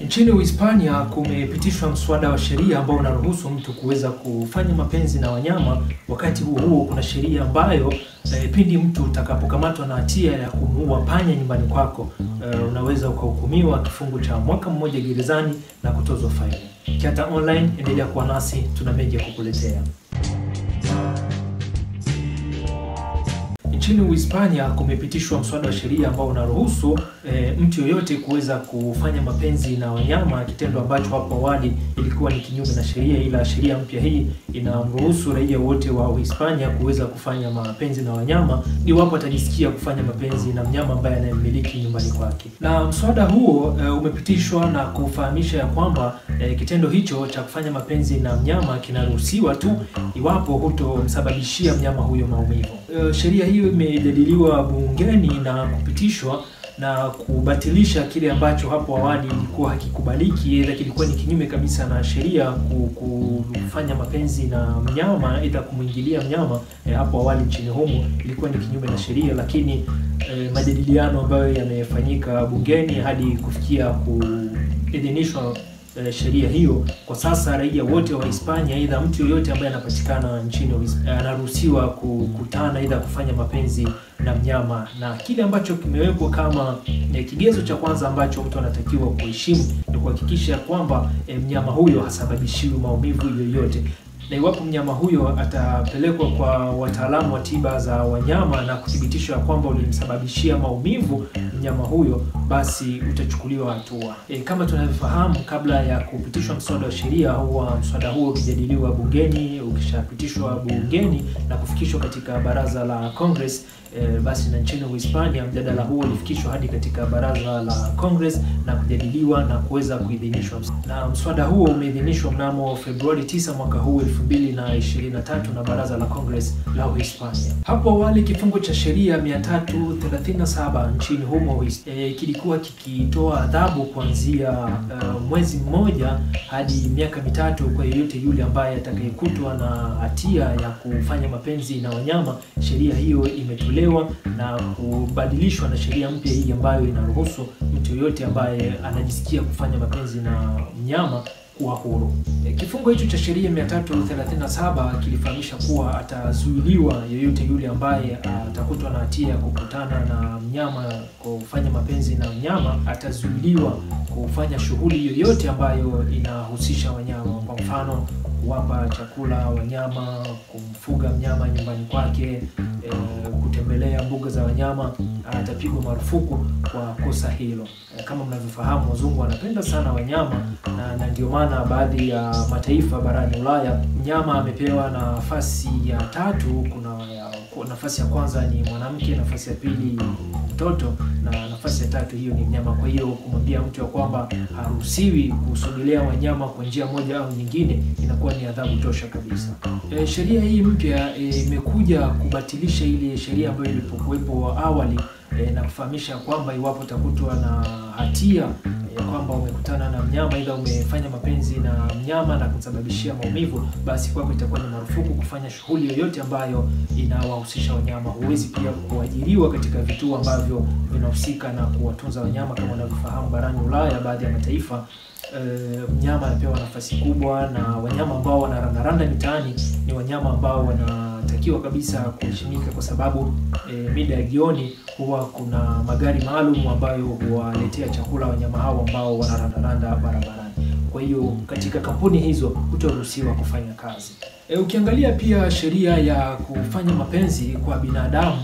Nchini Uhispania kumepitishwa mswada wa sheria ambao unaruhusu mtu kuweza kufanya mapenzi na wanyama. Wakati huo huo kuna sheria ambayo pindi mtu utakapokamatwa na hatia ya kumuua panya nyumbani kwako, unaweza ukahukumiwa kifungo cha mwaka mmoja gerezani na kutozwa faini. KYATA Online, endelea kuwa nasi, tuna mengi ya kukuletea. Nchini Uhispania kumepitishwa mswada wa sheria ambao unaruhusu mtu yoyote kuweza kufanya mapenzi na wanyama, kitendo ambacho hapo awali ilikuwa ni kinyume na sheria. Ila sheria mpya hii inamruhusu raia wote wa Uhispania kuweza kufanya mapenzi na wanyama iwapo atajisikia kufanya mapenzi na mnyama ambaye anayemiliki nyumbani kwake. Na mswada huo umepitishwa na kufahamisha ya kwamba kitendo hicho cha kufanya mapenzi na mnyama kinaruhusiwa tu iwapo hutomsababishia mnyama huyo maumivu. Sheria hiyo imejadiliwa bungeni na kupitishwa na kubatilisha kile ambacho hapo awali ilikuwa hakikubaliki, ila kilikuwa ni kinyume kabisa na sheria kufanya mapenzi na mnyama, ila kumuingilia mnyama. Hapo awali nchini humo ilikuwa ni kinyume na sheria, lakini majadiliano ambayo yamefanyika bungeni hadi kufikia kuidhinishwa sheria hiyo, kwa sasa raia wote wa Hispania, aidha mtu yoyote ambaye anapatikana nchini anaruhusiwa kukutana aidha kufanya mapenzi na mnyama. Na kile ambacho kimewekwa kama kigezo cha kwanza ambacho mtu anatakiwa kuheshimu ni kuhakikisha kwamba mnyama huyo hasababishiwi maumivu yoyote, na iwapo mnyama huyo atapelekwa kwa wataalamu wa tiba za wanyama na kuthibitishwa kwamba ulimsababishia maumivu mnyama huyo, basi utachukuliwa hatua. Kama tunavyofahamu, kabla ya kupitishwa mswada wa sheria huwa mswada huo ukijadiliwa bungeni, ukishapitishwa bungeni na kufikishwa katika baraza la Congress, basi na nchini Uhispania mjadala huo ulifikishwa hadi katika baraza la Congress na kujadiliwa na kuweza kuidhinishwa. Na mswada huo umeidhinishwa mnamo Februari 9 mwaka huu 2023 na baraza la Congress la Uhispania. Hapo awali kifungo cha sheria 337 nchini humo kilikuwa kikitoa adhabu kuanzia mwezi mmoja hadi miaka mitatu kwa yeyote yule ambaye atakayekutwa na hatia ya kufanya mapenzi na wanyama. Sheria hiyo imetolewa na kubadilishwa na sheria mpya hii ambayo inaruhusu mtu yoyote ambaye anajisikia kufanya mapenzi na mnyama kuwa huru. Kifungo hicho cha sheria 337 kilifahamisha kuwa atazuiliwa yeyote yule ambaye atakutwa na hatia ya kukutana na mnyama, kufanya mapenzi na mnyama, atazuiliwa kufanya shughuli yoyote ambayo inahusisha wanyama. Kwa mfano, kuwapa chakula wanyama, kumfuga mnyama nyumbani kwake, kutembelea mbuga za wanyama. Atapigwa marufuku kwa kosa hilo. Kama mnavyofahamu, wazungu wanapenda sana wanyama na ndio maana baadhi ya mataifa barani Ulaya mnyama amepewa nafasi ya tatu. Kuna nafasi ya kwanza ni mwanamke, nafasi ya pili mtoto, na nafasi ya tatu hiyo ni mnyama. Kwa hiyo kumwambia mtu ya kwamba haruhusiwi kusogelea wanyama kwa njia moja au nyingine inakuwa ni adhabu tosha kabisa. Sheria hii mpya imekuja kubatilisha ile sheria ambayo ilipokuwepo awali na kufahamisha kwamba iwapo utakutwa na hatia kwamba umekutana na mnyama ila umefanya mapenzi na mnyama na kusababishia maumivu, basi kwako itakuwa ni marufuku kufanya shughuli yoyote ambayo inawahusisha wanyama. Huwezi pia kuajiriwa katika vituo ambavyo vinahusika na kuwatunza wanyama. Kama unavyofahamu, barani Ulaya baadhi ya mataifa mnyama anapewa nafasi kubwa, na wanyama ambao wanarandaranda mitaani ni wanyama ambao wanatakiwa kabisa kuheshimika, kwa sababu mida ya jioni huwa kuna magari maalum ambayo huwaletea chakula wanyama hao ambao wanarandaranda barabarani. Kwa hiyo katika kampuni hizo hutoruhusiwa kufanya kazi. Ukiangalia pia sheria ya kufanya mapenzi kwa binadamu,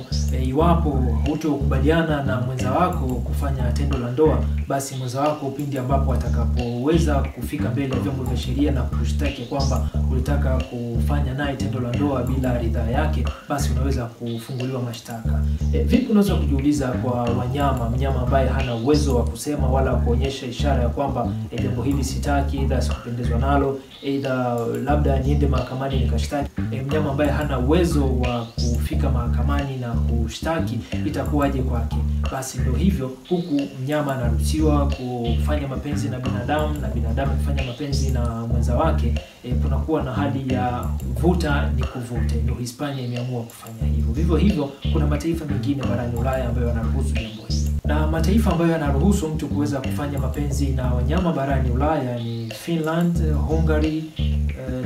iwapo hutokubaliana na mwenza wako kufanya tendo la ndoa, basi mwenza wako pindi ambapo atakapoweza kufika mbele ya vyombo vya sheria na kushtaki kwamba ulitaka kufanya naye tendo la ndoa bila ridhaa yake, basi unaweza kufunguliwa mashtaka. Vipi unaweza kujiuliza kwa wanyama, mnyama ambaye hana uwezo wa kusema wala kuonyesha ishara ya kwamba jambo hili sitaki, aidha sikupendezwa nalo, aidha labda niende mahakamani nikashtaki. Mnyama ambaye hana uwezo wa kufika mahakamani na kushtaki, itakuwaje kwake? Basi ndio hivyo, huku mnyama anaruhusiwa kufanya mapenzi na binadamu na binadamu kufanya mapenzi na mwenza wake, kunakuwa na hali ya vuta ni kuvute. Ndio Hispania imeamua kufanya hivyo. Vivyo hivyo kuna mataifa mengine barani Ulaya ambayo yanaruhusu jambo hili. Na mataifa ambayo yanaruhusu mtu kuweza kufanya mapenzi na wanyama barani Ulaya ni Finland, Hungary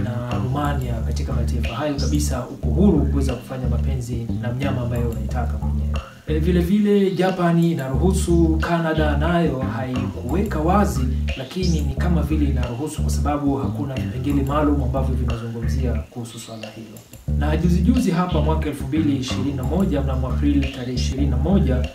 na Rumania. Katika mataifa hayo kabisa uko huru kuweza kufanya mapenzi na mnyama ambayo unataka mwenyewe. Vile vile Japani inaruhusu, Canada nayo haikuweka wazi lakini ni kama vile inaruhusu kwa sababu hakuna vipengele maalum ambavyo vinazungumzia kuhusu swala hilo. Na juzi hapa mwaka 2021 mnamo Aprili tarehe 21,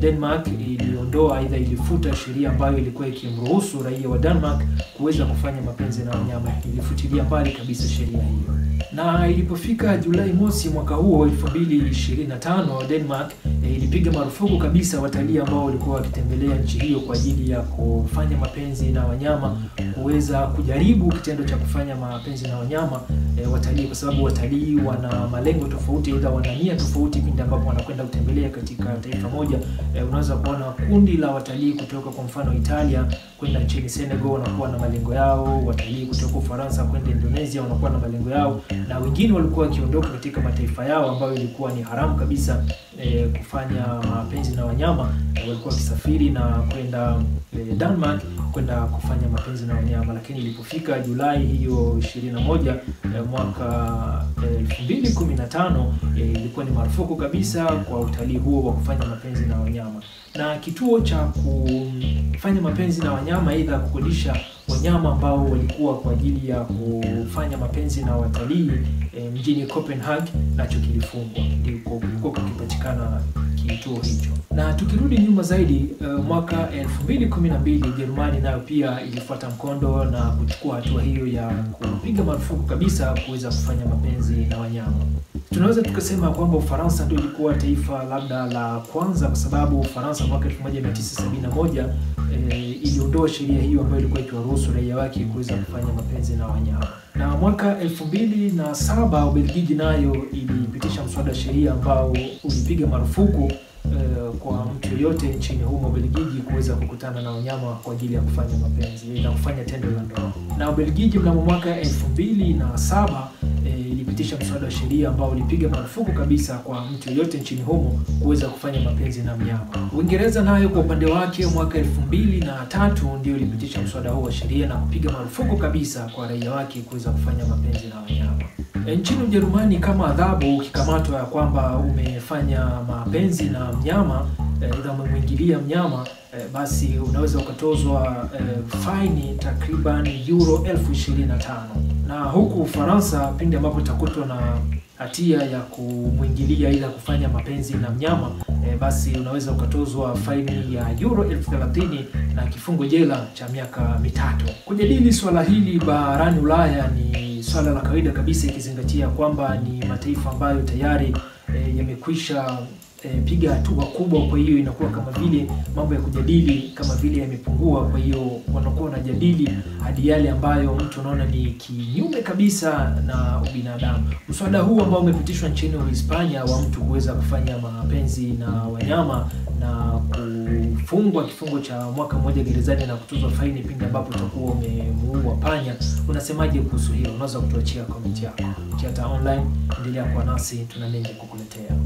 Denmark iliondoa aidha ilifuta sheria ambayo ilikuwa ikimruhusu raia wa Denmark kuweza kufanya mapenzi na wanyama. Ilifutilia mbali kabisa sheria hiyo. Na ilipofika Julai mosi mwaka huo 2025, Denmark ilipiga marufuku kabisa watalii ambao walikuwa wakitembelea nchi hiyo kwa ajili ya kufanya mapenzi na wanyama kuweza kujaribu kitendo cha kufanya mapenzi na wanyama watalii, kwa sababu watalii wana malengo tofauti, aidha wana nia tofauti pindi ambapo wanakwenda kutembelea katika taifa moja. Unaweza kuona kundi la watalii kutoka kwa mfano Italia kwenda nchini Senegal wanakuwa na malengo yao, watalii kutoka Ufaransa kwenda Indonesia wanakuwa na malengo yao, na wengine walikuwa wakiondoka katika mataifa yao ambayo ilikuwa ni haramu kabisa kufanya mapenzi na wanyama. Walikuwa wakisafiri na kwenda Denmark kwenda kufanya mapenzi na wanyama. Lakini ilipofika Julai hiyo 21 mwaka 2015 ilikuwa ni marufuku kabisa kwa utalii huo wa kufanya mapenzi na wanyama. Na kituo cha kufanya mapenzi na wanyama, aidha kukodisha wanyama ambao walikuwa kwa ajili ya kufanya mapenzi na watalii mjini Copenhagen, nacho kilifungwa, ndiko kukipatikana kituo hicho. Na tukirudi nyuma zaidi mwaka 2012 Germany nayo pia ilifuata mkondo na kuchukua hatua hiyo ya kupiga marufuku kabisa kuweza kufanya mapenzi na wanyama. Tunaweza tukasema kwamba Ufaransa ndio ilikuwa taifa labda la kwanza, kwa sababu Ufaransa mwaka 1971 iliondoa sheria hiyo ambayo ilikuwa ikiwaruhusu raia wake kuweza kufanya mapenzi na wanyama. Na mwaka 2007 Ubelgiji nayo ilipitisha mswada wa sheria ambao ulipiga marufuku kwa mtu yoyote nchini humo Ubelgiji kuweza kukutana na wanyama kwa ajili ya kufanya mapenzi na kufanya tendo la ndoa. Na Ubelgiji mnamo mwaka 2007 ilipitisha mswada wa sheria ambao ulipiga marufuku kabisa kwa mtu yoyote nchini humo kuweza kufanya mapenzi na mnyama. Uingereza nayo kwa upande wake mwaka 2003 ndio ilipitisha mswada huo wa sheria na kupiga marufuku kabisa kwa raia wake kuweza kufanya mapenzi na wanyama. Nchini Ujerumani, kama adhabu ukikamatwa ya kwamba umefanya mapenzi na mnyama, aidha umemwingilia mnyama, basi unaweza ukatozwa faini takriban €25,000. Na huku Ufaransa pindi ambapo utakutwa na hatia ya kumwingilia ila kufanya mapenzi na mnyama, basi unaweza ukatozwa faini ya €30,000 na kifungo jela cha miaka 3. Kujadili swala hili barani Ulaya ni swala la kawaida kabisa, ikizingatia kwamba ni mataifa ambayo tayari yamekwisha piga hatua kubwa. Kwa hiyo inakuwa kama vile mambo ya kujadili kama vile yamepungua. Kwa hiyo wanakuwa wanajadili hadi yale ambayo mtu anaona ni kinyume kabisa na ubinadamu. Mswada huu ambao umepitishwa nchini Hispania wa mtu kuweza kufanya mapenzi na wanyama na kufungwa kifungo cha mwaka mmoja gerezani na kutozwa faini pindi ambapo utakuwa umemuua panya, unasemaje kuhusu hilo? Unaweza kutuachia comment yako. KYATA Online, endelea kwa nasi, tuna mengi kukuletea.